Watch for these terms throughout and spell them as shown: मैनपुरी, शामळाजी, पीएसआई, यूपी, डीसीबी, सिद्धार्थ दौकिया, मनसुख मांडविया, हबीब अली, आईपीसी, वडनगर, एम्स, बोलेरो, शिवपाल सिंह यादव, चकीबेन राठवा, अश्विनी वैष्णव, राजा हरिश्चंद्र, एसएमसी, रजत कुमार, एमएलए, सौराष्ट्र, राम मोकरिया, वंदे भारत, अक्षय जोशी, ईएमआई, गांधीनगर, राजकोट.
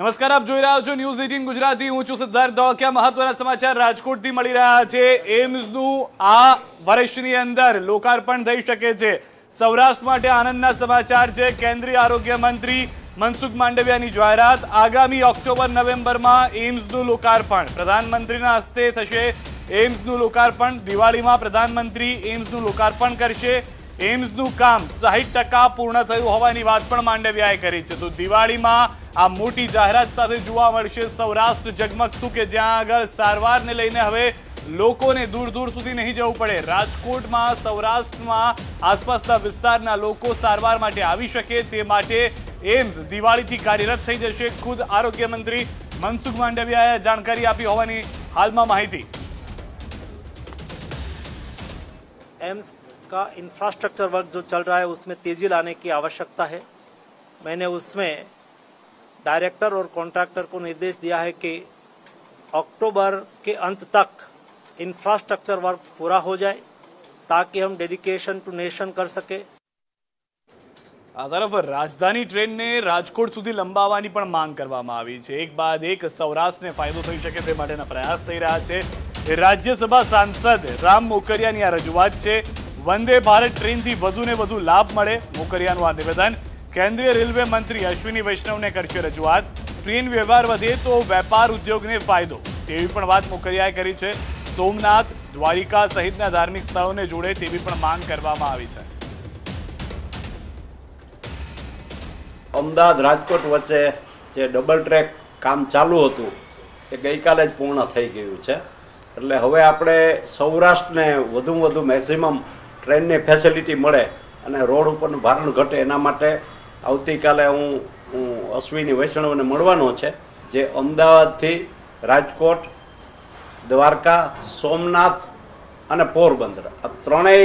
नमस्कार, आप जोई रह्या छो न्यूज 18 गुजराती। हूं छुं सिद्धार्थ दौकिया। महत्वना समाचार राजकोटथी मळी रह्या छे। एम्सनुं आ वर्षनी अंदर लोकार्पण थई शके छे। सौराष्ट्र माटे आनंदना समाचार छे। केंद्रीय आरोग्य मंत्री मनसुख मांडवियानी जाहेरात। आगामी ऑक्टोबर-नवेम्बरमां एम्सनुं लोकार्पण प्रधानमंत्रीना हस्ते थशे। एम्सनुं लोकार्पण दिवाळीमां प्रधानमंत्री एम्सनुं लोकार्पण करशे। एम्सनुं काम 60% पूर्ण थयुं होवानी वात पण मांडवियाए करी छे। तो दिवाळीमां आ मोटी जाहरात साथे जोवा मळशे सौराष्ट्र जगमगतुं, के ज्यां आगळ सारवारने लईने हवे लोकोने दूर-दूर सुधी नहीं जवुं पड़े। राजकोटमां, सौराष्ट्रमां आसपासना विस्तारना लोको सारवार माटे आवी शके ते माटे एम्स दिवाळीथी कार्यरत थई जशे। खुद आरोग्य मंत्री मनसुख मांडवियाए जाणकारी आपी होवानी हालमां माहिती। एम्स का इंफ्रास्ट्रक्चर वर्क जो चल रहा है उसमें तेजी लाने की आवश्यकता है। मैंने उसमें डायरेक्टर और कॉन्ट्रैक्टर को निर्देश दिया है कि अक्टूबर के अंत तक इंफ्रास्ट्रक्चर वर्क पूरा हो जाए ताकि हम डेडिकेशन टू नेशन कर सके। आ तरफ राजधानी ट्रेन ने राजकोट सुधी लंबावानी पण मांग करवामां आवी छे। एक बाद एक सौराष्ट्र ने फायदो थई शके ते माटेना प्रयास थई रह्या छे। राज्यसभा सांसद राम मोकरियानी आ रजूआत छे। वंदे भारत ट्रेन थी वधुने वधु लाभ मळे मोकरियानुं आ निवेदन। केंद्रीय रेलवे मंत्री अश्विनी वैष्णव ने करशे रजूआत। ट्रेन व्यवहार वधे तो वेपार उद्योग ने फायदो तेवी पण वात मोकरियाए करी छे। सोमनाथ, द्वारिका सहितना धार्मिक स्थलों ने जोड़े तेवी पण मांग करवामां आवी छे। अमदावाद राजकोट वच्चे जे डबल ट्रेक काम चालू हतुं ए गईकाले ज पूर्ण थई गयुं छे। एटले हवे आपणे सौराष्ट्र ने वधुमां वधु मेक्सिमम ट्रेन ने फेसिलिटी मळे अने रोड उपरनुं भारण घटे एना माटे आवतीकाले हूँ अश्विनी वैष्णवने मळवानो छे, जे अमदावादथी राजकोट, द्वारका, सोमनाथ अने पोरबंदर आ त्रणेय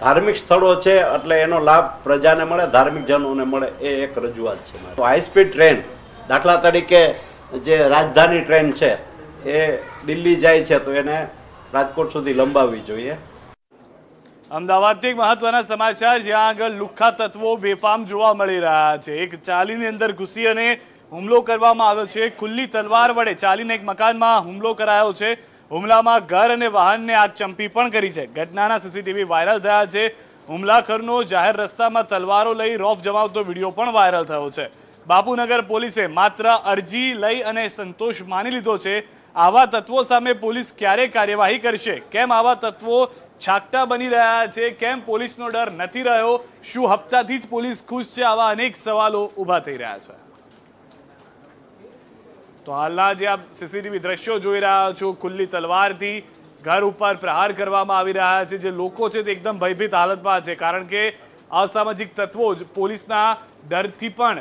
धार्मिक स्थळो छे एटले एनो लाभ प्रजाने मळे, धार्मिक जनोने मळे ए एक रजूआत छे। तो हाई स्पीड ट्रेन दाखला तरीके जे राजधानी ट्रेन छे ए दिल्ही जाय छे तो एने राजकोट सुधी लंबाववी जोईए। अमदावादथी एक महत्वना समाचार, ज्यां आगळ લુખ્ખા તત્વો બેફામ જોવા મળી રહ્યા છે। એક ચાલીની અંદર ઘૂસી અને હુમલો કરવામાં આવ્યો છે। ખુલ્લી તલવાર વડે ચાલીને એક મકાનમાં હુમલો કરાયો છે। હુમલામાં ઘર અને વાહનને આગ ચંપી પણ કરી છે। ઘટનાના સીસીટીવી વાયરલ થયા છે। હુમલાખોરનો જાહેર રસ્તામાં તલવારો લઈ રોફ જમાવતો વિડીયો પણ વાયરલ થયો છે। બાપુનગર પોલીસે માત્ર અરજી લઈ અને સંતોષ માની લીધો છે। आवा तत्वों सामे पोलीस क्यारे कार्यवाही करशे? केम आवा तत्वों छाकटा बनी रह्या छे? केम पोलीसनो डर नथी रह्यो? शुं हप्ताथी ज पोलीस खुश छे? आवा अनेक सवालो ऊभा थई रह्या छे। तो हालना जे आप सीसीटीवी दृश्यो जोई रह्या छो, खुल्ली तलवारथी घर उपर प्रहार करवामां आवी रह्या छे। जे लोको छे ते एकदम भयभीत हालतमां छे, कारण के असामाजिक तत्वो ज पोलीसना डरथी पण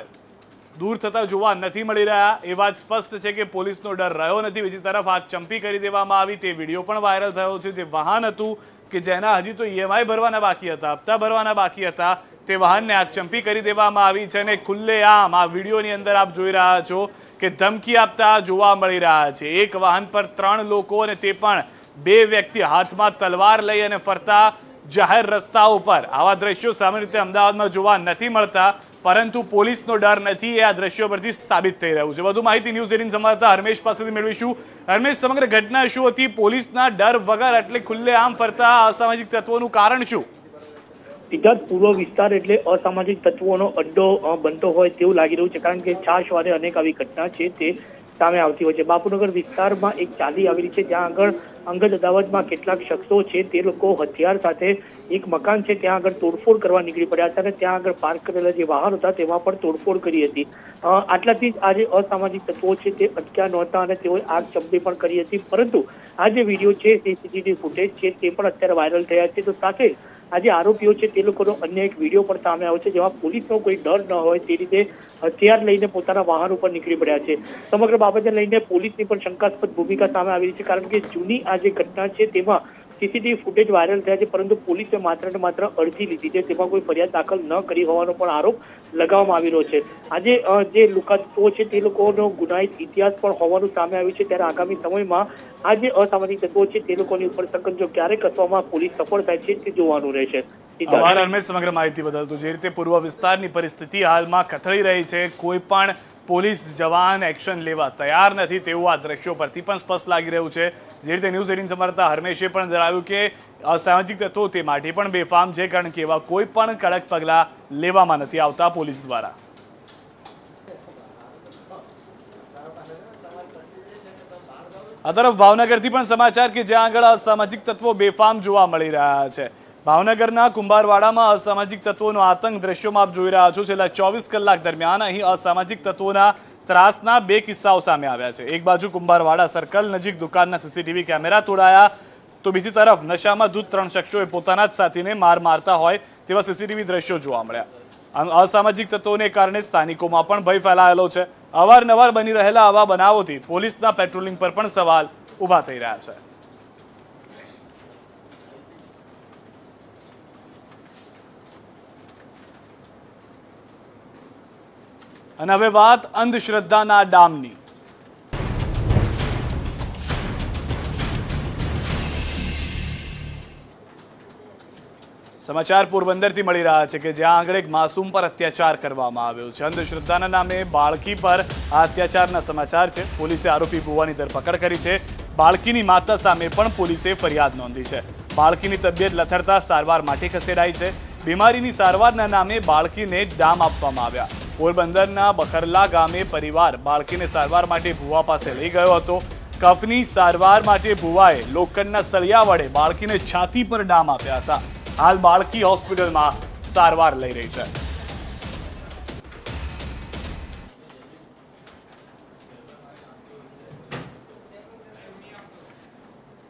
दूर थता जोवा नथी मळी रह्या। ए वात स्पष्ट छे के पोलीसनो डर रह्यो नथी। बीजी तरफ आग चंपी करी देवामां आवी ते विडियो पण वायरल थयो छे। जे वाहन हतुं के जेना हजी तो ईएमआई भरवाना बाकी हता, हप्ता भरवाना बाकी हता, ते वाहनने आग चंपी करी देवामां आवी छे अने खुल्लेआम आ विडियोनी अंदर आप जोई रह्या छो के धमकी आपता जोवा मळी रह्या छे। एक वाहन पर 3 लोको अने ते पण 2 व्यक्ति हाथमां तलवार लई अने फरता जाहेर रस्ताओ पर। आवा दृश्यो सामान्य रीते अमदावादमां जोवा नथी मळता, परंतु पोलीसनो डर नथी ए आ दृश्यो परथी साबित थई रह्युं छे। वधु माहिती न्यूज 18 संवाददाता हरमेश पासेथी मेळवीशुं। हरमेश, समग्र घटना शुं हती? पोलीसना डर वगर एटले खुल्लेआम फरता असामाजिक तत्वोनुं कारण शुं? વિગત પૂર્વ વિસ્તાર એટલે અસામાજિક તત્વોનો અડ્ડો બનતો હોય તેવું લાગી રહ્યું છે, કારણ કે છાશવારે અનેક આવી ઘટના છે તે સામે આવતી હોય છે। બાપુનગર વિસ્તારમાં એક ચાલી આવેલી છે, જ્યાં આગળ અંગત અદાવતમાં કેટલાક શખ્સો છે તે લોકો હથિયાર સાથે એક મકાન છે ત્યાં આગળ તોડફોડ કરવા નીકળી પડ્યા હતા અને ત્યાં આગળ પાર્ક કરેલા જે વાહન હતા તેમાં પણ તોડફોડ કરી હતી। આટલાથી જ આજે અસામાજિક તત્વો છે તે અટક્યા નહોતા અને તેઓએ આગ ચંપી પણ કરી હતી। પરંતુ આ જે વિડીયો છે સીસીટીવી ફૂટેજ છે તે પણ અત્યારે વાયરલ થયા છે। તો સાથે જ આજે આરોપીઓ છે તે લોકોનો અન્ય એક વિડીયો પણ સામે આવ્યો છે, જેમાં પોલીસનો કોઈ ડર ન હોય તે રીતે હથિયાર લઈને પોતાના વાહન ઉપર નીકળી પડ્યા છે। સમગ્ર બાબતને લઈને પોલીસની પણ શંકાસ્પદ ભૂમિકા સામે આવી રહી છે, કારણ કે જૂની આ જે ઘટના છે તેમાં સીસીટીવી ફૂટેજ વાયરલ થયા છે, પરંતુ પોલીસે માત્ર ને માત્ર અરજી લીધી છે, તેમાં કોઈ ફરિયાદ દાખલ ન કરી હોવાનો પણ આરોપ લગાવવામાં આવી રહ્યો છે। આજે જે લુખ્ખા છે તે લોકોનો ગુનાહિત ઇતિહાસ પણ હોવાનું સામે આવ્યું છે, ત્યારે આગામી સમયમાં આ જે અસામાજિક તત્વો છે તે લોકોની ઉપર સકંજો ક્યારે કસવામાં પોલીસ સફળ થાય છે તે જોવાનું રહેશે। સમગ્ર માહિતી બદલ તો જે રીતે પૂર્વ વિસ્તારની પરિસ્થિતિ હાલમાં કથળી રહી છે, કોઈ પણ પોલીસ જવાન એક્શન લેવા તૈયાર નથી તેવું આ દ્રશ્યો પરથી પણ સ્પષ્ટ લાગી રહ્યું છે। જે રીતે ન્યૂઝ 18 સમર્થક હરમેશે પણ જણાવ્યું કે અસામાજિક તત્વો તે માટે પણ બેફામ છે, કારણ કે એવા કોઈ પણ કડક પગલાં લેવામાં નથી આવતા પોલીસ દ્વારા। આ તરફ ભાવનગરથી પણ સમાચાર કે જ્યાં આગળ અસામાજિક તત્વો બેફામ જોવા મળી રહ્યા છે। भावनगरना कुंभारवाड़ामां असामाजिक तत्वों आतंक दृश्यों में आप जोई रह्या छो। छेल्ला 24 कलाक दरमियान अहीं असामाजिक तत्वों त्रासना बे किस्साओं सामे आव्या छे। एक बाजू कुंभारवाड़ा सर्कल नजीक दुकानना सीसीटीवी कैमेरा तोड़ाया तो बीजी तरफ नशामां धूत त्रण शख्सोए पोताना ज साथीने मार मारता होय तेवा सीसीटीवी दृश्यो जोवा मळ्या। असामाजिक तत्वोने कारणे स्थानिकोमां पण भय फैलायेलो छे। अवारनवार बनी रहेला आवा बनावोथी पोलीसना पेट्रोलिंग पर पण सवाल ऊभा थई रह्या छे। અને હવે વાત અંધશ્રદ્ધાના ડામની। સમાચાર પોરબંદરથી મળી રહ્યા છે કે જ્યાં આગળ એક માસૂમ પર અત્યાચાર કરવામાં આવ્યો છે। અંધશ્રદ્ધાના નામે બાળકી પર આ અત્યાચારના સમાચાર છે। પોલીસે આરોપી ભુવાની ધરપકડ કરી છે। બાળકીની માતા સામે પણ પોલીસે ફરિયાદ નોંધી છે। બાળકીની તબિયત લથડતા સારવાર માટે ખસેડાઈ છે। બીમારીની સારવારના નામે બાળકીને ડામ આપવામાં આવ્યા। पोरबंदरना बखरला गामे परिवार बाळकीने सारवार माटे भुवा पासे लई गयो हतो। कफनी सारवार माटे भुवाए लोखंडना सळिया वडे बाळकीने छाती पर डाम आप्या हता। हाल बाळकी होस्पिટલમાં સારવાર લઈ રહી છે।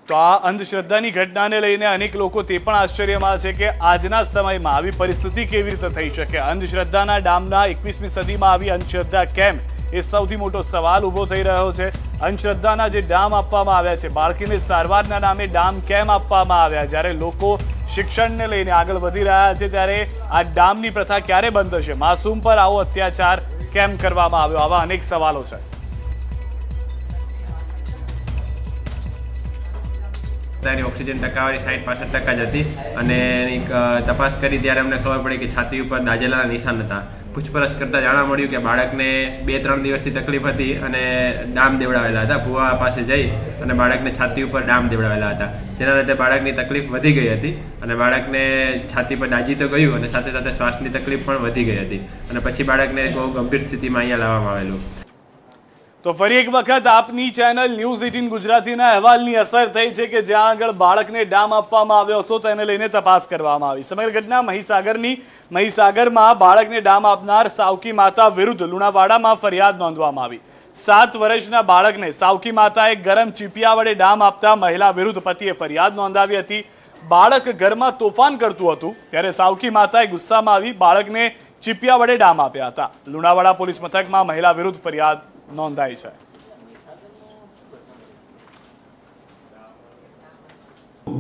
तो आ अंधश्रद्धानी घटनाने लईने अनेक लोको ते पण आश्चर्यमां छे के आजना समयमां आवी परिस्थिति केवी रीते थई शके। अंधश्रद्धाना डामना 21मी सदीमां आवी अंधश्रद्धा केम ए सौथी मोटो सवाल ऊभो थई रह्यो छे। अंधश्रद्धाना जे डाम आपवामां आव्या छे बाळकीने सारवारना नामे डाम केम आपवामां आव्या। ज्यारे लोको शिक्षणने लईने आगळ वधी रह्या छे त्यारे आ डामनी प्रथा क्यारे बंध थशे? मासूम पर आवो अत्याचार केम करवामां आव्यो? आवा अनेक सवालो छे। ऑक्सिजन टकावारी 60-65% ज थी अने तपास करी त्यारे अमने खबर पड़ी कि छाती पर दाजेला निशान हता। पूछपरछ करता जाणवा मळ्युं के बाळकने 2-3 दिवसथी तकलीफ हती अने डाम देवडावेला हता। भुवा पासे जई अने बाळकने छाती पर डाम देवडावेला हता जेना लीधे बाळकनी तकलीफ वधी गई हती अने बाळकने छाती पर दाजी तो गयुं अने साथे साथे श्वासनी तकलीफ पण वधी गई हती अने पछी बाळकने बहु गंभीर स्थितिमां अहींया लाववामां आवेलुं। तो फरी एक वक्त आपनी चैनल न्यूज 18 गुजराती अहवाल असर थई छे कि ज्यां आगळ बाळकने डाम आपवामां आव्यो हतो तेने लईने तपास करवामां आवी। समग्र घटना महीसागरमां बाळकने डाम आपनार सावकी माता विरुद्ध લુણાવાડામાં फरियाद नोंधवामां आवी। 7 વર્ષના બાળકને સાવકી માતાએ ગરમ ચીપિયા વડે ડામ આપતા મહિલા વિરુદ્ધ પતિએ ફરિયાદ નોંધાવી હતી। બાળક ઘરમાં તોફાન કરતું હતું ત્યારે સાવકી માતાએ ગુસ્સામાં આવી બાળકને ચીપિયા વડે ડામ આપ્યા હતા। લુણાવાડા પોલીસ મથકમાં મહિલા વિરુદ્ધ ફરિયાદ નોંધાઈ છે।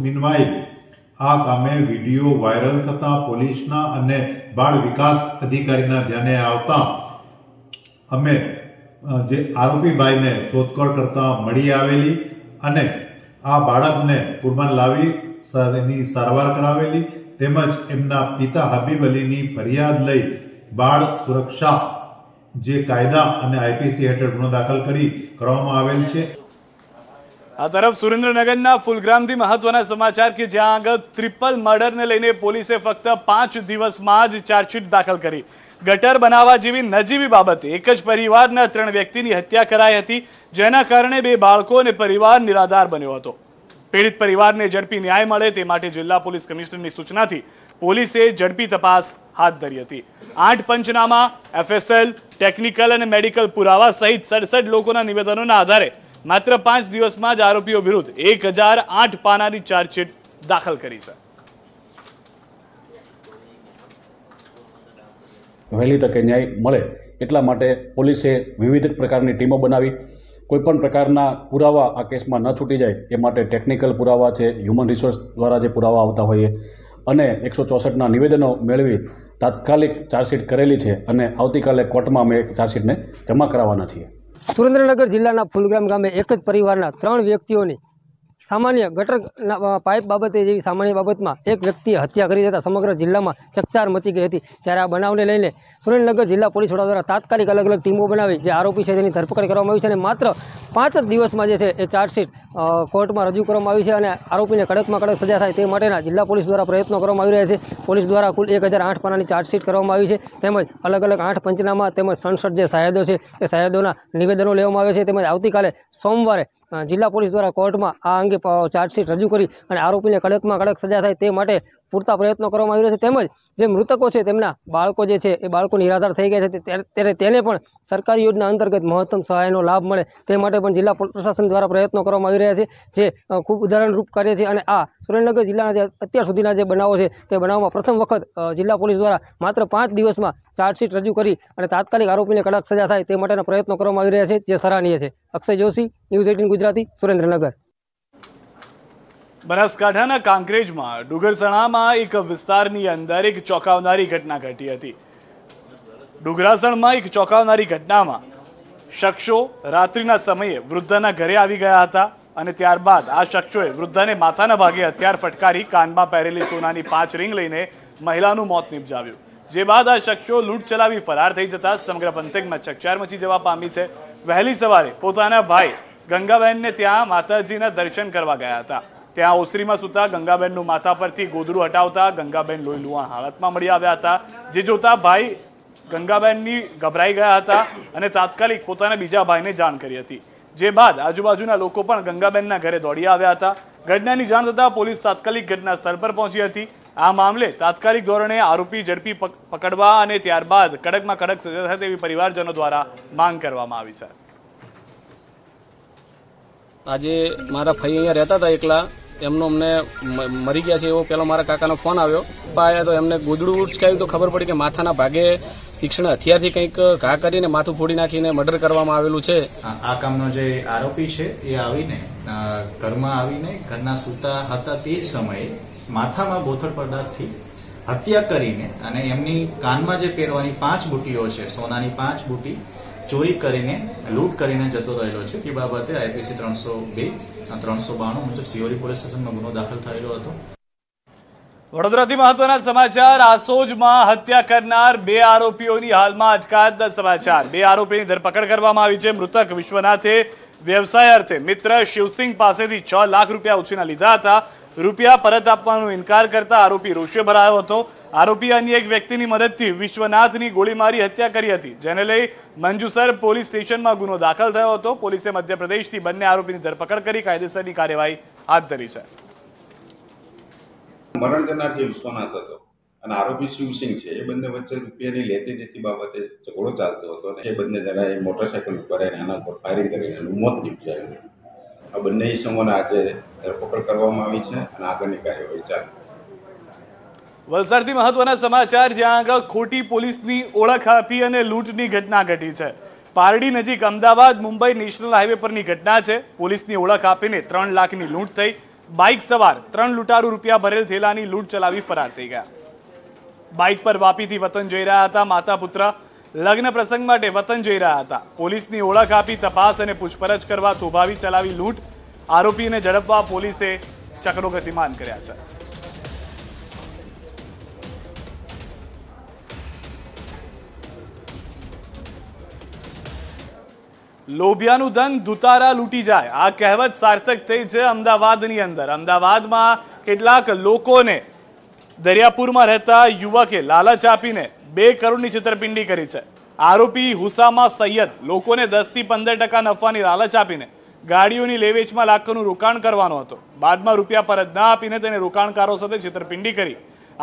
મીનવાઇલ આ કામે વિડિયો વાયરલ થતા પોલીસના અને બાળ વિકાસ અધિકારીના ધ્યાને આવતા અમે જે આરોપી ભાઈને શોધખોળ કરતા મળી આવેલી અને આ બાળકને કુરબાન લાવી સાની સારવાર કરાવેલી તેમજ એમના પિતા હબીબ અલીની ફરિયાદ લઈ બાળ સુરક્ષા જે કાયદા અને આઈપીસી હેઠળ ગુનો દાખલ કરી કરવામાં આવેલ છે। આ તરફ સુરેન્દ્રનગરના ફૂલગ્રામથી મહત્વના સમાચાર કે જ્યાં આગળ ટ્રિપલ મર્ડરને લઈને પોલીસે ફક્ત 5 દિવસમાં જ ચાર્જશીટ દાખલ કરી। ગટર બનાવવા જેવી નજીવી બાબતે એક જ પરિવારના 3 વ્યક્તિની હત્યા કરાઈ હતી જેના કારણે 2 બાળકો અને પરિવાર નિરાધાર બન્યો હતો। पीड़ित परिवार ने झड़पी न्याय मळे ते माटे जिला पुलिस कमिश्नर की सूचना थी पुलिसे झड़पी तपास हाथ धरी हती। 8 पंचनामा एफएसएल टेक्निकल और मेडिकल पुरावा सहित 67 लोगों निवेदनों आधार मात्र 5 दिवस में ज आरोपी विरुद्ध 1008 पाना की चार्जशीट दाखिल करी है। वहेली तके न्याय मळे एटला माटे पुलिसे विविध प्रकार की टीमों बनावी। कोईपण प्रकारना पुरावा आ केस में न छूटी जाए ए माटे टेक्निकल पुरावा है ह्यूमन रिसोर्स द्वारा जो पुरावा आवता होय अने 164 निवेदनों मेळवी तात्कालिक चार्जशीट करेली है और आवती काले कोर्ट में अमे चार्जशीट ने जमा करवाना छीए। सुरेन्द्रनगर जिल्लाना फूलग्राम गामे एक ज परिवारना 3 व्यक्तिओनी सामान्य गटर पाइप बाबते जेवी सामान्य बाबत में एक व्यक्तिए हत्या करी देता समग्र जिला में चकचार मची गई थी। त्यारे आ बनावने लईने सुरेन्द्रनगर जिला पुलिस वड़ा द्वारा तात्कालिक अलग अलग टीमों बनावी जे आरोपी है तेनी धरपकड़ करवामां आवी छे अने मात्र 5 ज दिवसमां जे छे ए चार्जशीट कोर्ट में रजू करवामां आवी छे अने आरोपी ने कड़क में कड़क सजा थाय ते माटेना जिला पुलिस द्वारा प्रयत्नों करवामां आवी रह्या छे। पुलिस द्वारा कुल 1008 पानानी चार्जशीट करवामां आवी छे तेमज अलग अलग 8 पंचनामा तेमज 67 जे शायदों छे ते शायदोना निवेदनों लेवामां आव्या छे तेमज आवती काले सोमवारे जिला पुलिस द्वारा कोर्ट में आ अंगे चार्जशीट रजू करी और आरोपी ने कड़क में कड़क सजा थाय ते माटे पूरता प्रयत्नों करवामां आवी रह्या छे तेमज जे मृतकों है तेमना बाळको जे छे ए बाळको निराधार थई गया छे त्यारे तेने पण सरकारी योजना अंतर्गत महत्तम सहायनो लाभ मळे ते माटे पण जिला प्रशासन द्वारा प्रयत्नों करवामां आवी रह्या छे जे खूब उदाहरणरूप कार्य छे। अने आ सुरेन्द्रनगर जिल्लाना जे अत्यार सुधीना जे बनावो छे ते बनावमां प्रथम वखत जिला पुलिस द्वारा मात्र 5 दिवसमां चार्जशीट रजू करी अने तात्कालिक आरोपीने कड़क सजा थाय ते माटेना प्रयत्नों करवामां आवी रह्या छे जे सराहनीय छे। अक्षय जोशी, न्यूज 18 गुजराती, सुरेन्द्रनगर। बनासकांठाना कांकरेजमां डुगरसणामां एक विस्तारनी अंदर एक चौंकावनारी घटना घटी हती। डुगरासणमां एक चौंकावनारी घटनामां शख्सो रात्रिना समये वृद्धना घरे आवी गया हता अने त्यारबाद आ शख्सोए वृद्धने माथाना भागे हथियार फटकारी कानमां पहेरेली सोनानी 5 रिंग लईने महिलानुं मोत निपजाव्युं। जे बाद आ शख्सो लूंट चलावी फरार थई जता समग्र पंथकमां चकचार मची जवा पामी छे। वहेली सवारे पोताना भाई गंगाबेनने त्यां माताजीना दर्शन करवा गया हता। ત્યાં ઓસરીમાં સૂતા ગંગાબેનનું માથા પરથી ગોદડું હટાવતા ગંગાબેન લોહી લુહાણ હાલતમાં મળી આવ્યા હતા, જે જોતા ભાઈ ગંગાબેનની ગભરાઈ ગયા હતા અને તાત્કાલિક પોતાના બીજા ભાઈને જાણ કરી હતી, જે બાદ આજુબાજુના લોકો પણ ગંગાબેનના ઘરે દોડી આવ્યા હતા। ઘટનાની જાણ થતાં પોલીસ તાત્કાલિક ઘટના સ્થળ પર પહોંચી હતી। આ મામલે તાત્કાલિક ધોરણે આરોપી ઝડપી પકડવા અને ત્યારબાદ કડકમાં કડક સજા થાય તેવી પરિવારજનો દ્વારા માંગ કરવામાં આવી છે। આજે મારા ભાઈ અહીંયા રહેતા હતા એકલા, એમનો અમને મરી ગયા છે એવો પેલો મારા કાકાનો ફોન આવ્યો, આવ્યા તો એમને ગોદડું ઉચકાયું તો ખબર પડી કે માથાના ભાગે તીક્ષ્ણ હથિયારથી કંઈક ઘા કરીને માથું ફોડી નાખીને મર્ડર કરવામાં આવેલું છે। આ કામનો જે આરોપી છે એ આવીને ઘરમાં આવીને ઘરના સૂતા હતા તે સમયે માથામાં બોથડ પદાર્થથી હત્યા કરીને અને એમની કાનમાં જે પહેરવાની 5 બુટ્ટીઓ છે સોનાની 5 બુટ્ટી ચોરી કરીને લૂંટ કરીને જતો રહેલો છે। તે બાબતે આઈપીસી 302 અને 392 મુજબ સિયોરી પોલીસ સ્ટેશનમાં ગુનો દાખલ થયેલો હતો। વડોદરાથી મહત્વના સમાચાર, આસોજમાં હત્યા કરનાર 2 આરોપીઓની હાલમાં અટકાયતના સમાચાર। 2 આરોપીની ધરપકડ કરવામાં આવી છે। મૃતક વિશ્વનાથે વ્યવસાય અર્થે મિત્ર શિવસિંગ પાસેથી 6 લાખ રૂપિયા ઉછીના લીધા હતા। રૂપિયા પરત આપવાનો ઇનકાર કરતા આરોપી રોષે ભરાયો હતો। આરોપી અન્ય એક વ્યક્તિની મદદથી વિશ્વનાથની ગોળી મારી હત્યા કરી હતી, જેને લઈ મંજુસર પોલીસ સ્ટેશનમાં ગુનો દાખલ થયો હતો। પોલીસે મધ્યપ્રદેશથી બંને આરોપીની ધરપકડ કરી કાયદેસરની કાર્યવાહી હાથ ધરી છે। મરણ કરનાર જે વિશ્વનાથ હતો અને આરોપી શિવસિંગ છે એ બંને વચ્ચે રૂપિયાની લેતી દેતી બાબતે ઝઘડો ચાલતો હતો અને એ બંને જણાએ મોટરસાયકલ ઉપર આના પર ફાયરિંગ કરીને એનું મોત નીપજાવ્યું। આ બંને ઇસમોને આજે ધરપકડ કરવામાં આવી છે અને આગળની કાર્યવાહી ચાલુ। વલસાડથી મહત્વના સમાચાર, જ્યાં આગળ ખોટી પોલીસની ઓળખ આપી અને લૂંટની ઘટના ઘટી છે। પારડી નજીક અમદાવાદ મુંબઈ નેશનલ હાઈવે પરની ઘટના છે। પોલીસની ઓળખ આપીને 3 લાખની લૂંટ થઈ। બાઇક સવાર 3 લૂંટારૂ રૂપિયા ભરેલ થેલાની લૂંટ ચલાવી ફરાર થઈ ગયા। બાઇક પર વાપીથી વતન જઈ રહ્યા હતા। માતા પુત્ર લગ્ન પ્રસંગ માટે વતન જઈ રહ્યા હતા। પોલીસની ઓળખ આપી તપાસ અને પૂછપરછ કરવા થોભાવી ચલાવી લૂંટ। આરોપીને ઝડપવા પોલીસે ચક્રો ગતિમાન કર્યા છે। લોભિયાનું ધન દુતારા લૂંટી જાય, આ કહેવત સાર્થક થઈ છે અમદાવાદની અંદર। અમદાવાદમાં કેટલાક લોકોને દરિયાપુરમાં રહેતા યુવકે લાલચ આપીને 2 કરોડની છેતરપિંડી કરી છે। આરોપી હુસામા સૈયદ લોકોને 10 થી 15% નફાની લાલચ આપીને ગાડીઓની લેવેચમાં લાખોનું રોકાણ કરવાનો હતો। બાદમાં રૂપિયા પરત ના આપીને તેને રોકાણકારો સાથે છેતરપિંડી કરી।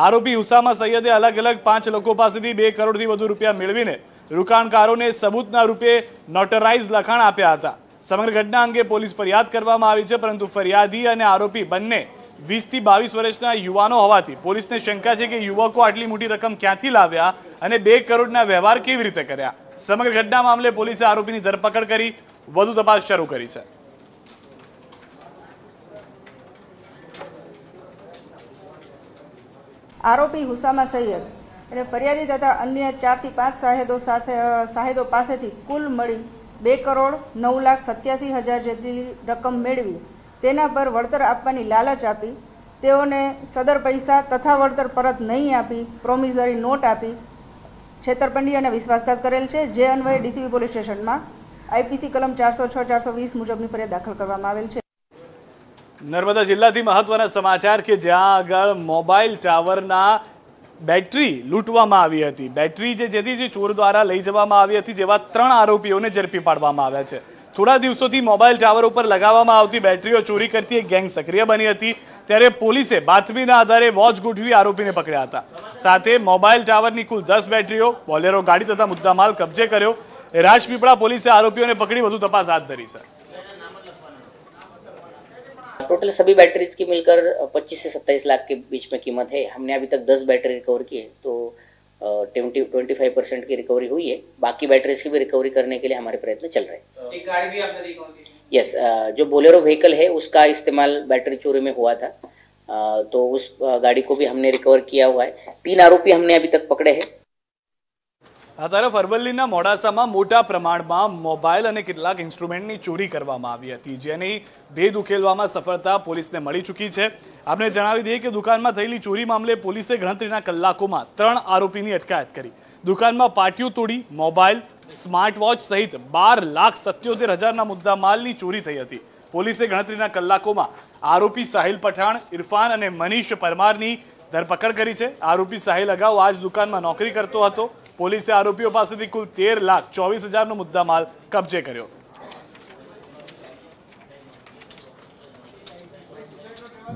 આરોપી હુસામા સૈયદે અલગ અલગ 5 લોકો પાસેથી 2 કરોડથી વધુ રૂપિયા મેળવીને રોકાણકારોને સબૂતના રૂપે નોટરાઇઝ લખાણ આપ્યા હતા। સમગ્ર ઘટના અંગે પોલીસ ફરિયાદ કરવામાં આવી છે, પરંતુ ફરિયાદી અને આરોપી બંને 20 થી 22 વર્ષના યુવાનો હોવાથી પોલીસને શંકા છે કે યુવકો આટલી મોટી રકમ ક્યાંથી લાવ્યા અને 2 કરોડના વ્યવહાર કેવી રીતે કર્યા। સમગ્ર ઘટના મામલે પોલીસે આરોપીની ધરપકડ કરી વધુ તપાસ શરૂ કરી છે। આરોપી હુસામા સૈયદ અને ફરિયાદી તથા અન્ય 4 થી 5 સાહેદો પાસેથી કુલ મળી 2 કરોડ 9 લાખ 87 હજાર જેટલી રકમ મેળવી તેના પર વળતર આપવાની લાલચ આપી તેઓને સદર પૈસા તથા વળતર પરત નહીં આપી પ્રોમિઝરી નોટ આપી છેતરપિંડી અને વિશ્વાસઘાત કરેલ છે, જે અન્વયે ડીસીબી પોલીસ સ્ટેશનમાં आईपीसी कलम 406-420 મુજબની ફરિયાદ દાખલ કરવામાં આવેલ છે। नर्मदा जिल्लाथी महत्वना समाचार के ज्यां आगळ मोबाइल टावरना बेटरी लूंटवामां आवी हती। बेटरी जे जेथी जे चोर द्वारा लई जवामां आवी हती, जेवा त्रण आरोपीओने झडपी पाडवामां आव्या छे। थोड़ा दिवसोथी मोबाइल टावर पर लगावामां आवती बेटरीओ चोरी करती एक गैंग सक्रिय बनी हती, त्यारे पोलीसे बातमीना आधारे वोच गोठवी आरोपीने पकड्या हता। साथे मोबाइल टावरनी कुल 10 बेटरीओ, बोलेरो गाड़ी तथा मुद्दामाल कब्जे कर्यो। राजपीपळा पोलीसे आरोपीओने पकड़ी वधु तपास हाथ धरी छे। टोटल सभी बैटरीज की मिलकर 25 से 27 लाख के बीच में कीमत है। हमने अभी तक 10 बैटरी रिकवर की है, तो 25% की रिकवरी हुई है। बाकी बैटरीज की भी रिकवरी करने के लिए हमारे प्रयत्न चल रहे हैं। गाड़ी भी आपने रिकवर की? यस, जो बोलेरो व्हीकल है उसका इस्तेमाल बैटरी चोरी में हुआ था, तो उस गाड़ी को भी हमने रिकवर किया हुआ है। 3 आरोपी हमने अभी तक पकड़े हैं। आ तरफ अरवल्लीना मोडासामां मोटा प्रमाणमां मोबाइल अने केटलाक इन्स्ट्रुमेंटनी चोरी करवामां आवी हती, जेनी भेद उकेलवामां सफलता पोलीसने मळी चूकी छे। आपणे जणावी दઈએ કે દુકાનમાં થયેલી ચોરી મામલે પોલીસે ગણતરીના કલાકોમાં 3 આરોપીની અટકાયત કરી। દુકાનમાં પાટિયું તોડી મોબાઈલ, સ્માર્ટ વોચ સહિત 12,77,000ના મુદ્દામાલની ચોરી થઈ હતી। પોલીસે ગણતરીના કલાકોમાં આરોપી સાહિલ પઠાણ, ઇરફાન અને મનીષ પરમારની ધરપકડ કરી છે। આરોપી સાહિલ અગાઉ આ જ દુકાનમાં નોકરી કરતો હતો। પોલીસે આરોપીઓ પાસેથી કુલ 13,24,000નો મુદ્દામાલ કબજે કર્યો।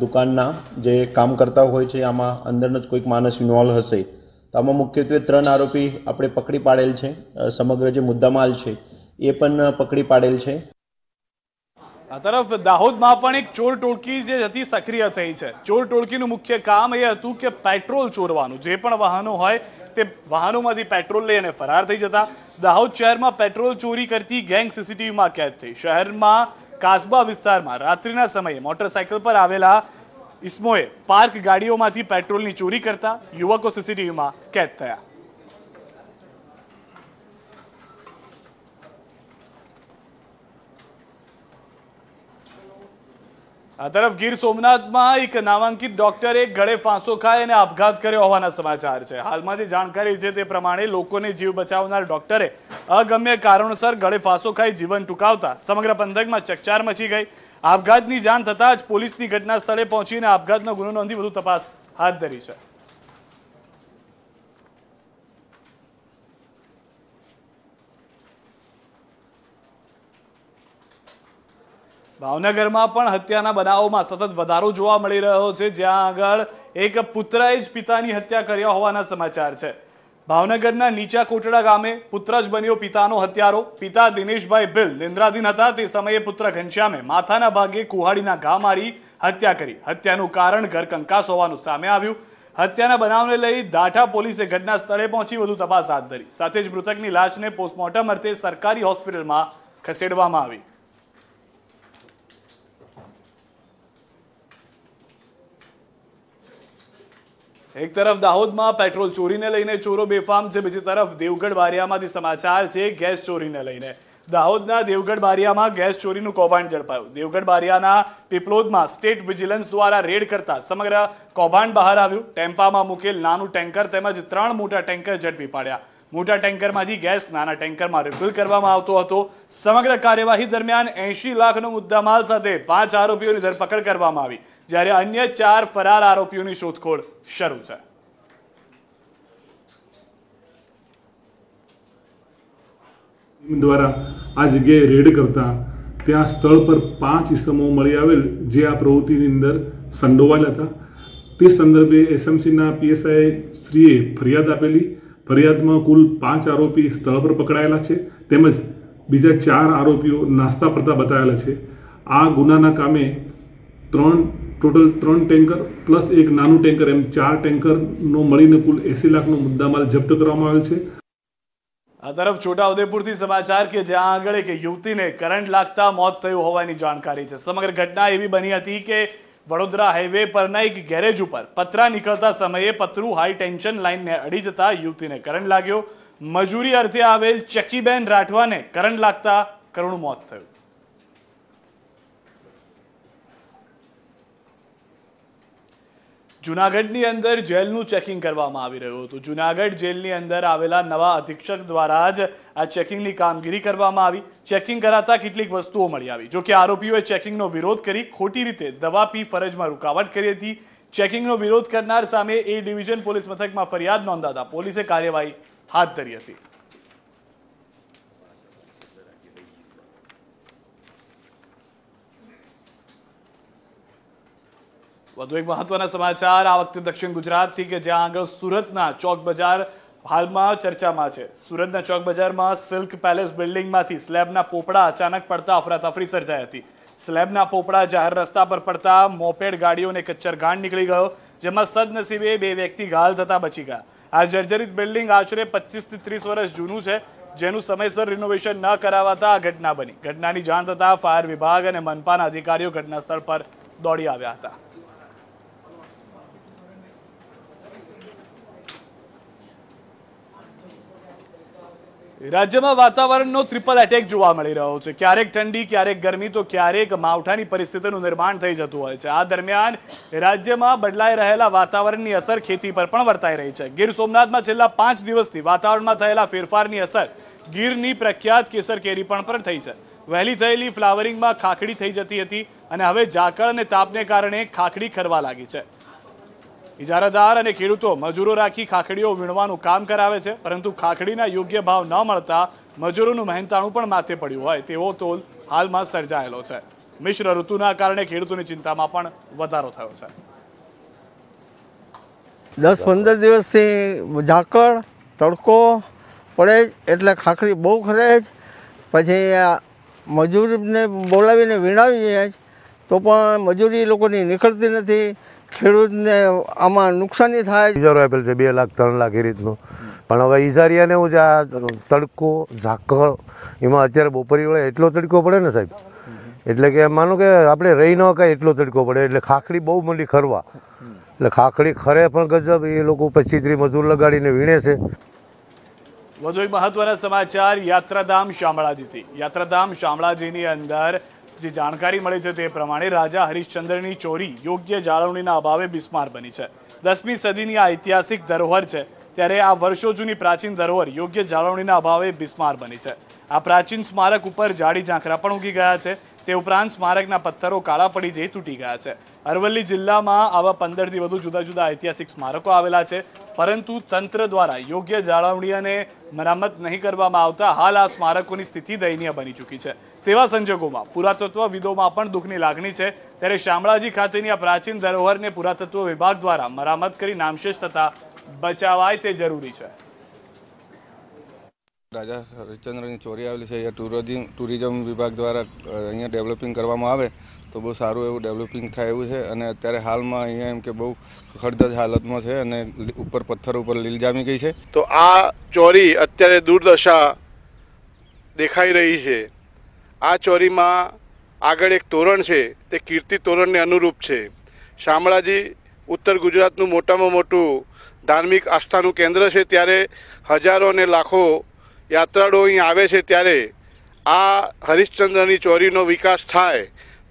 દુકાનના જે કામ કરતા હોય છે આમાં અંદરનો જ કોઈક માણસ ઇન્વોલ્વ હશે, તો આમાં મુખ્યત્વે 3 આરોપી આપણે પકડી પાડેલ છે। સમગ્ર જે મુદ્દામાલ છે એ પણ પકડી પાડેલ છે। आ तरफ दाहोद में पण एक चोर टोळकी जे हती सक्रिय थई छे। चोर टोळकीनुं मुख्य काम ए हतुं के पेट्रोल चोरवानुं। जे पण वाहनो होय ते वाहनोमांथी पेट्रोल लई अने फरार थई जता। दाहोद शहर में पेट्रोल चोरी करती गैंग सीसीटीवी में कैद थई। शहर में कासबा विस्तार में रात्रिना समये मोटरसाइकल पर आवेला इस्मोए पार्क गाड़ीओमांथी पेट्रोलनी चोरी करता युवको सीसीटीवी में कैद थया। आ तरफ गीर सोमनाथ में एक नामांकित डॉक्टरे गळे फांसो खाई अने अपघात कर्यो होवाना समाचार छे। हाल में जे जाणकारी छे ते प्रमाणे लोकोने जीव बचावनार डॉक्टरे अगम्य कारणोसर गळे फांसो खाई जीवन टूंकावता समग्र पंथक में चकचार मची गई। अपघातनी जाण थतां ज पोलीसनी घटना स्थळे पहोंचीने अपघातनो गुनो नोंधी वधु तपास हाथ धरी छे। भावनगर में पण हत्याना बनावों में सतत वधारो जोवा मळी रह्यो छे। ज्यां आगळ एक पुत्रए ज पितानी हत्या कर्या होवाना समाचार छे। भावनगरना नीचा कोटड़ा गामे पुत्र ज बन्यो पितानो हत्यारो। पिता दिनेशभाई बिल निंद्राधीन हता ते समये पुत्र घनश्यामे माथाना भागे कुहाडीना घा मारी हत्या करी। हत्यानुं कारण घर कंकास होवानुं सामे आव्युं। हत्याना बनावने लई दाठा पोलीसे घटना स्थळे पहोंची वधु तपास हाथ धरी। साथे ज मृतकनी लाशने पोस्टमोर्टम अर्थे सरकारी होस्पिटलमां खसेडवामां आवी। एक तरफ दाहोद में पेट्रोल चोरी ने लईने चोरों बेफाम छे, बीजी तरफ देवगढ़ बारियामांथी समाचार छे गैस चोरी ने लईने। दाहोदना देवगढ़ बारिया में गैस चोरीनुं कौभांड झड़पायुं। देवगढ़ बारियाना पीपलोद में स्टेट विजिलन्स द्वारा रेड करता समग्र कौभांड बहार आव्युं। टेम्पा में मूकेल नानुं टेंकर तेमज 3 मोटा टेंकर झड़पी पाड्या। मोटा टेंकरमांथी गैस नाना टेंकर में रिफिल करवामां आवतो हतो। समग्र कार्यवाही दरमियान 80 लाखनो मुद्दामाल साथे 5 आरोपीओनी धरपकड़ करवामां आवी, જ્યારે અન્ય 4 ફરાર આરોપીઓની શોધખોળ શરૂ છે। ટીમ દ્વારા આ જગ્યાએ રેડ કરતા ત્યાં સ્થળ પર 5 ઇસમો મળી આવેલ, જે આ પ્રવૃત્તિની અંદર સંડોવાયેલા હતા। તે સંદર્ભે એસએમસીના પીએસઆઈ શ્રીએ ફરિયાદ આપેલી। ફરિયાદમાં કુલ 5 આરોપી સ્થળ પર પકડાયેલા છે, તેમજ બીજા 4 આરોપીઓ નાસ્તા ફરતા બતાવેલા છે। આ ગુનાના કામે 3 ટેન્કર પ્લસ એક નાનું ટેન્કર એમ 4 ટેન્કરનો મળીને કુલ 80 લાખનો મુદ્દામાલ જપ્ત કરવામાં આવેલ છે। આ તરફ છોટાઉદેપુરથી સમાચાર કે જ્યાં આગળ એક યુવતીને કરંટ લાગતા મોત થયું હોવાની જાણકારી છે। સમગ્ર ઘટના એવી બની હતી કે વડોદરા હાઈવે પરના એક ગેરેજ ઉપર પતરા નીકળતા સમયે પતરું હાઈ ટેન્શન લાઇનને અડી જતા યુવતીને કરંટ લાગ્યો। મજૂરી અર્થે આવેલ ચકીબેન રાઠવાને કરંટ લાગતા કરુણ મોત થયું। જૂનાગઢની અંદર જેલનું ચેકિંગ કરવામાં આવી રહ્યું હતું। જૂનાગઢ જેલની અંદર આવેલા નવા અધિક્ષક દ્વારા જ આ ચેકિંગની કામગીરી કરવામાં આવી। ચેકિંગ કરાતા કેટલીક વસ્તુઓ મળી આવી, જો કે આરોપીઓએ ચેકિંગનો વિરોધ કરી ખોટી રીતે દવા પી ફરજમાં રૂકાવટ કરી હતી। ચેકિંગનો વિરોધ કરનાર સામે એ ડિવિઝન પોલીસ મથકમાં ફરિયાદ નોંધાતા પોલીસે કાર્યવાહી હાથ ધરી હતી। વધુ એક મહત્વના સમાચાર આ વખતે દક્ષિણ ગુજરાતથી કે જ્યાં આગળ સુરતના ચોક બજાર હાલમાં ચર્ચામાં છે। સુરતના ચોક બજારમાં સિલ્ક પેલેસ બિલ્ડિંગમાંથી સ્લેબના પોપડા અચાનક પડતા અફરાતફરી સર્જાઈ હતી। સ્લેબના પોપડા જાહેર રસ્તા પર પડતા મોપેડ ગાડીઓને કચ્છરઘાણ નીકળી ગયો, જેમાં સદનસીબે બે વ્યક્તિ ઘાયલ થતા બચી ગયા। આ જર્જરિત બિલ્ડિંગ આશરે 25 થી 30 વર્ષ જૂનું છે, જેનું સમયસર રિનોવેશન ન કરાવાતા આ ઘટના બની। ઘટનાની જાણ થતાં ફાયર વિભાગ અને મનપાના અધિકારીઓ ઘટના સ્થળ પર દોડી આવ્યા હતા। राज्य में वातावरण ट्रिपल एटेक जोवा मळी रह्यो छे। क्यारेक ठंडी, क्यारेक गर्मी तो क्यारेक मावठानी परिस्थितिनुं निर्माण थई जतुं होय छे। आ दरमियान राज्य में बदलाई रहेला वातावरणनी असर खेती पर पण वर्ताई रही है। गीर सोमनाथ में छेल्ला 5 दिवसथी वातावरण में थयेला फेरफारनी असर गीरनी प्रख्यात केसर केरी पर थई छे। वहेली थयेली फ्लावरिंग में खाखड़ी थई जती हती अने हवे जाकळ अने तापने कारणे खाखड़ी खरवा लागी छे। इजारादार अने खेडूतो मजूरो राखी खाखड़ीओ वीणवानुं काम करावे छे, परंतु खाखड़ीना योग्य भाव न मळता मजूरोनुं महेनताणुं पण माथे पड्युं होय तेवो तोल हालमां सर्जायेलो छे। मिश्र ऋतुना कारणे खेडूतोनी चिंतामां पण वधारो थयो छे। 10-15 दिवसथी झाकळ तड़को पड़े एटले खाखड़ी बहु खरे पछी मजूरने बोलावीने वीणावीए तो पण मजूरी लोकोनी निकळती नथी। ખેડૂતને આમાં નુકસાની થાય। ઇજારો આપેલ છે 2 લાખ 3 લાખ એ રીતનું, પણ હવે ઇજારિયાને હું જ આ તડકો ઝાકળ એમાં અત્યારે બપોરી વેળા એટલો તડકો પડે ને સાહેબ, એટલે કે માનો કે આપણે રહી ન કાંઈ એટલો તડકો પડે, એટલે ખાખડી બહુ મંડી ખરવા, એટલે ખાખડી ખરે પણ ગજબ એ લોકો 25-30 મજૂર લગાડીને વીણે છે। વધુ એક મહત્વના સમાચાર યાત્રાધામ શામળાજીથી। યાત્રાધામ શામળાજીની અંદર जी जानकारी मिली है ते प्रमाणे राजा हरिश्चंद्र की चोरी योग्य जाळवणीना अभावे बिस्मार बनी है। 10મી સદીની आ ऐतिहासिक धरोहर है, त्यारे आ वर्षो जूनी प्राचीन धरोहर योग्य जाळवणीना अभावे बिस्मार बनी है। आ प्राचीन स्मारक पर जाड़ी झांखरा पण उगी गया है, ते उपरांत स्मारकना पत्थरों काला पड़ी जई तूटी गया है। अरवली जिल्ला में आवा 15 थी वधु जुदा जुदा ऐतिहासिक स्मारकों आवेला है, परंतु तंत्र द्वारा योग्य जाळवणी अने मरामत नहीं करवामां आवता हाल आ स्मारकों की स्थिति दयनीय बनी चूकी है। तेवा संजोगों में पुरातत्वविदों में पण दुखनी लागणी है, त्यारे शामळाजी खातेनी आ प्राचीन धरोहर ने पुरातत्व विभाग द्वारा मरामत करी नामशेष तथा बचावाय ते जरूरी है। राजा हरिश्चंद्र की चोरी आवेली है, टूरिज्म विभाग द्वारा अँ डेवलपिंग करवामां आवे तो बहुत सारू एवं डेवलपिंग थाय एवुं छे। अने अत्यारे हाल में अहींया एम के बहुत खड़दज हालत में है, अने ऊपर पत्थर पर लील जामी गई है। तो आ चोरी अत्यारे दुर्दशा देखाई रही है। आ चोरी में आगळ एक तोरण है, तो कीर्ति तोरण ने अनुरूप है। शामळाजी उत्तर गुजरातनुं मोटामां मोटुं धार्मिक आस्थानुं केंद्र है, त्यारे हजारों ने लाखों यात्राळुओ अहीं आवे छे, त्यारे आ हरिश्चंद्रनी चोरीनो विकास थाय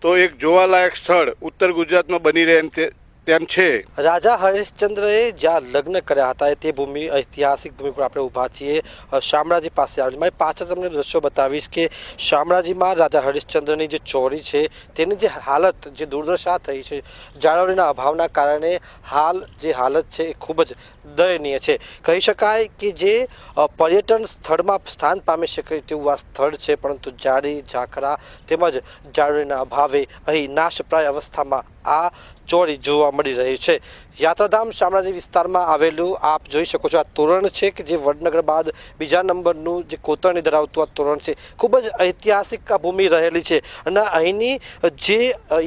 तो एक जोवालायक स्थळ उत्तर गुजरात में बनी रहे तेम छे। राजा हरिश्चंद्रए ज्यां लग्न कर्या हता ते भूमि ऐतिहासिक भूमि पर आपणे ऊभा छीए। शामळाजी पासे आवेल मारी पाछळ तमने दृश्यो बतावीश के शामळाजी में राजा हरिश्चंद्रनी जे चोरी छे तेनी जे हालत जे दुर्दशा थई छे जाळवणीना अभावना कारणे हाल जे हालत छे खूब ज दयनीय छे। कही शकाय के जे पर्यटन स्थळ में स्थान पामी शके तेवुं आ स्थळ छे, परंतु जाड़ी झाखरा तेमज जाळवणीना अभावे अहीं नाशप्राय अवस्थामां आ चोरी जोवा मळी रही है। यात्राधाम शामळाजी विस्तार में आवेलू आप जोई शको छो। आ तोरण है कि जे वडनगर बाद बीजा नंबरनू जे कोतरणी धरावतुं आ तोरण है खूब ज ऐतिहासिक आ भूमि रहेली है। अहीनी जे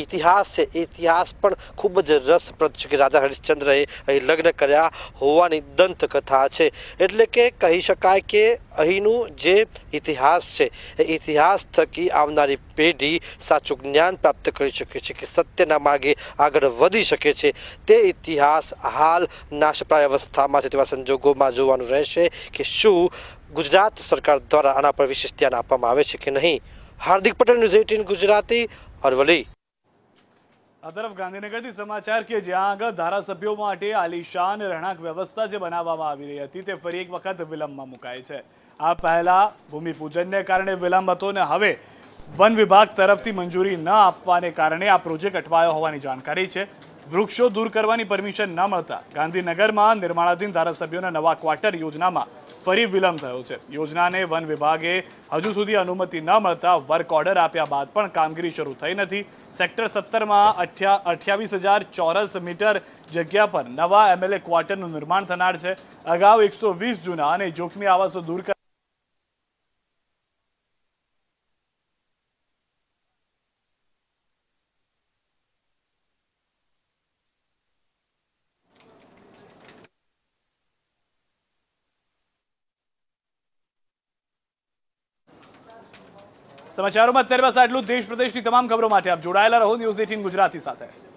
इतिहास है इतिहास पण खूब ज रसप्रद है कि राजा हरिश्चंद्रए अहीं लग्न कर्या होवानी दंतकथा है। एटले के कही शकाय के अहीनू जे इतिहास है इतिहास थकी आवनारी पेढ़ी साचुं ज्ञान प्राप्त करी शके छे कि सत्यना मार्गे आगळ वधी शके छे। ते इतिहास हाल नाशप्राय अवस्था में है, तेवा संजोगों में जोवानुं रहेशे कि शुं गुजरात सरकार द्वारा आना पर विशेष ध्यान आपवामां आवे छे के नहीं। हार्दिक पटेल, न्यूज 18 गुजराती, अरवली। आ तरफ गांधीनगर समाचार के ज्यां आगळ धारासभ्यो माटे आलीशान रहणांक व्यवस्था जे बनाववामां आवी रही हती ते फरी एक वखत विलंबमां मुकाई छे। आ पहला भूमिपूजनने कारणे विलंब हतो ने हवे वन विभाग तरफथी मंजूरी न आपवाने कारणे आ प्रोजेक्ट अटवायो होवानी जाणकारी छे। वृक्षों दूर करवानी परमिशन न मळता गांधीनगर में निर्माणाधीन धारासभ्योना नवा क्वार्टर योजना में फरी विलंब थयो छे। योजना ने वन विभागे हजू सुधी अनुमति न मळता वर्क ऑर्डर आप्या बाद पण कामगीरी शरू थई नथी। सेक्टर 17 में 28,000 चौरस मीटर जगह पर नवा एमएलए क्वार्टर निर्माण थनार छे। अगाऊ 120 जूना अने जोखमी आवासों दूर कर समाचारों में अत्यार बस आटलू। देश प्रदेश की तमाम खबरों माटे आप जोड़ायेला रहो न्यूज 18 गुजराती साथे।